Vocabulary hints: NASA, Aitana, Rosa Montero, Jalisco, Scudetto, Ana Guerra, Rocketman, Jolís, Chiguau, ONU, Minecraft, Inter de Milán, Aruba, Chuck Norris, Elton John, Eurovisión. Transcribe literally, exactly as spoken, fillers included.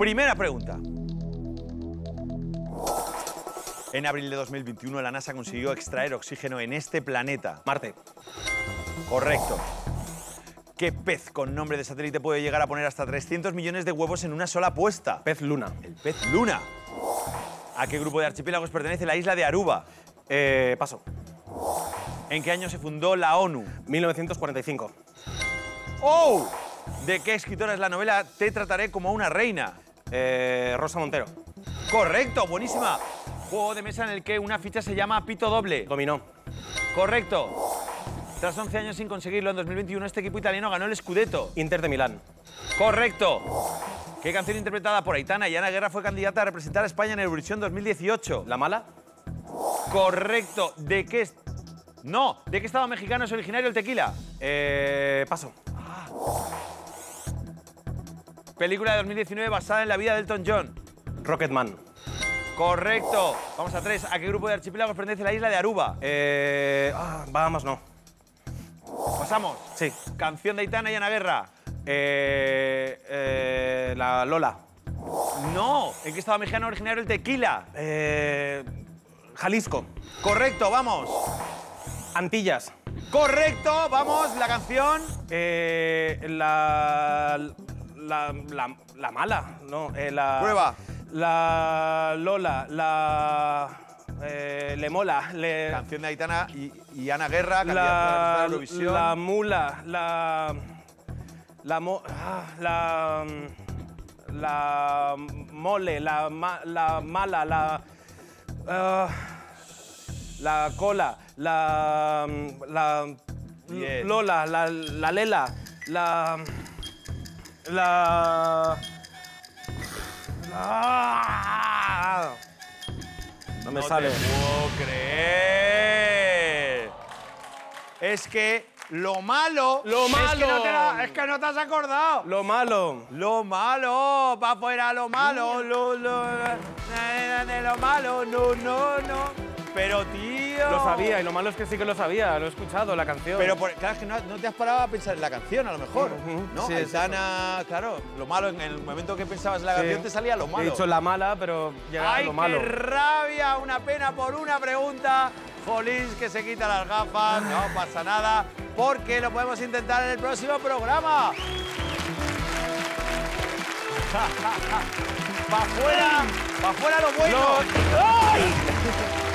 Primera pregunta. En abril de dos mil veintiuno, la NASA consiguió extraer oxígeno en este planeta. Marte. Correcto. ¿Qué pez con nombre de satélite puede llegar a poner hasta trescientos millones de huevos en una sola puesta? Pez luna. El pez luna. ¿A qué grupo de archipiélagos pertenece la isla de Aruba? Eh, paso. ¿En qué año se fundó la ONU? mil novecientos cuarenta y cinco. ¡Oh! ¿De qué escritora es la novela Te trataré como una reina? Eh, Rosa Montero. Correcto, buenísima. Juego de mesa en el que una ficha se llama pito doble. Dominó. Correcto. Tras once años sin conseguirlo, en dos mil veintiuno este equipo italiano ganó el Scudetto. Inter de Milán. Correcto. ¿Qué canción interpretada por Aitana y Ana Guerra fue candidata a representar a España en Eurovisión dos mil dieciocho? ¿La mala? Correcto. ¿De qué... No, ¿de qué estado mexicano es originario el tequila? Eh... Paso. Ah. Película de dos mil diecinueve basada en la vida de Elton John. Rocketman. Correcto. Vamos a tres. ¿A qué grupo de archipiélagos pertenece la isla de Aruba? Eh... Ah, Bahamas no. ¿Pasamos? Sí. ¿Canción de Aitana y Ana Guerra? Eh... eh la Lola. No. ¿En qué estado mexicano originario el tequila? Eh... Jalisco. Correcto, vamos. Antillas. Correcto, vamos. La canción. Eh, la, la, la. La mala, no. Eh, la. Prueba. La Lola. La. Eh, le mola. Le... Canción de Aitana y, y Ana Guerra. La. La, la mula. La. La. Mo, ah, la. La mole. La, ma, la mala. La. Uh, la cola, la... la... Bien. Lola, la, la lela, la... La... la... No me no sale. No te puedo creer. Es que lo malo... Lo malo. Es que no te, la, es que no te has acordado. Lo malo. Lo malo. Va fuera lo malo. Lo, lo, de lo malo, no, no, no. Pero, tío... Lo sabía, y lo malo es que sí que lo sabía, lo he escuchado, la canción. Pero, por, claro, es que no, no te has parado a pensar en la canción, a lo mejor, uh-huh. ¿no? Sí, Aitana, claro, lo malo, en el momento que pensabas en la sí. canción te salía lo malo. He dicho la mala, pero ya Ay, lo malo. ¡Ay, qué rabia! Una pena por una pregunta. Jolís, que se quita las gafas, no pasa nada, porque lo podemos intentar en el próximo programa. ¡Pa' fuera! ¡Pa' fuera lo bueno! No. ¡Ay!